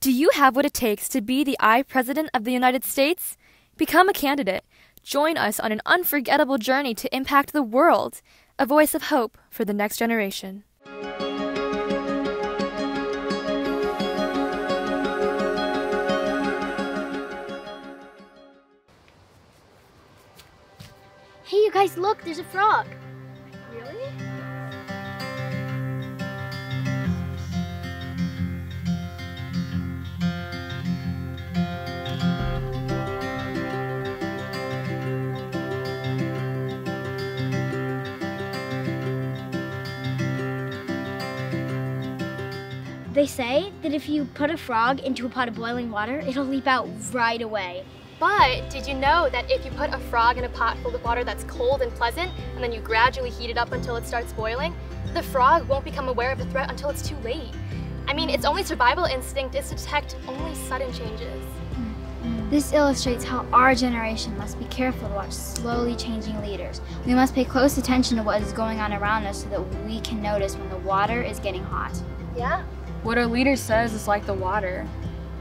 Do you have what it takes to be the President of the United States? Become a candidate. Join us on an unforgettable journey to impact the world. A voice of hope for the next generation. Hey, you guys, look, there's a frog. Really? They say that if you put a frog into a pot of boiling water, it'll leap out right away. But did you know that if you put a frog in a pot full of water that's cold and pleasant, and then you gradually heat it up until it starts boiling, the frog won't become aware of the threat until it's too late? I mean, its only survival instinct is to detect only sudden changes. This illustrates how our generation must be careful to watch slowly changing leaders. We must pay close attention to what is going on around us so that we can notice when the water is getting hot. Yeah. What our leader says is like the water.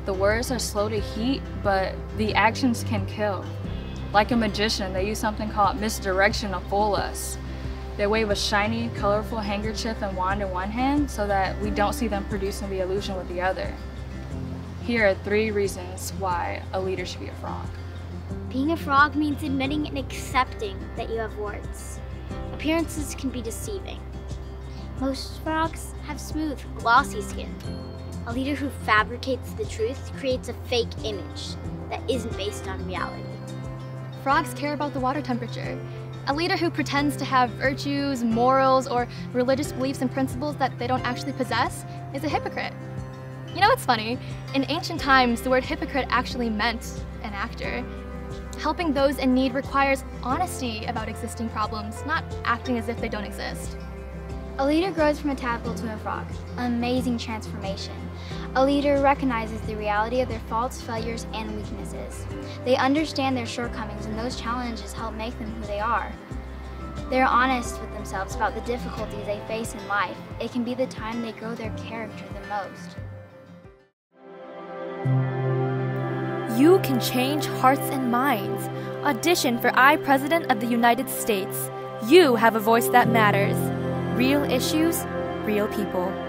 The words are slow to heat, but the actions can kill. Like a magician, they use something called misdirection to fool us. They wave a shiny, colorful handkerchief and wand in one hand so that we don't see them producing the illusion with the other. Here are 3 reasons why a leader should be a frog. Being a frog means admitting and accepting that you have warts. Appearances can be deceiving. Most frogs have smooth, glossy skin. A leader who fabricates the truth creates a fake image that isn't based on reality. Frogs care about the water temperature. A leader who pretends to have virtues, morals, or religious beliefs and principles that they don't actually possess is a hypocrite. You know, it's funny. In ancient times, the word hypocrite actually meant an actor. Helping those in need requires honesty about existing problems, not acting as if they don't exist. A leader grows from a tadpole to a frog, an amazing transformation. A leader recognizes the reality of their faults, failures, and weaknesses. They understand their shortcomings, and those challenges help make them who they are. They're honest with themselves about the difficulties they face in life. It can be the time they grow their character the most. You can change hearts and minds. Audition for President of the United States. You have a voice that matters. Real issues, real people.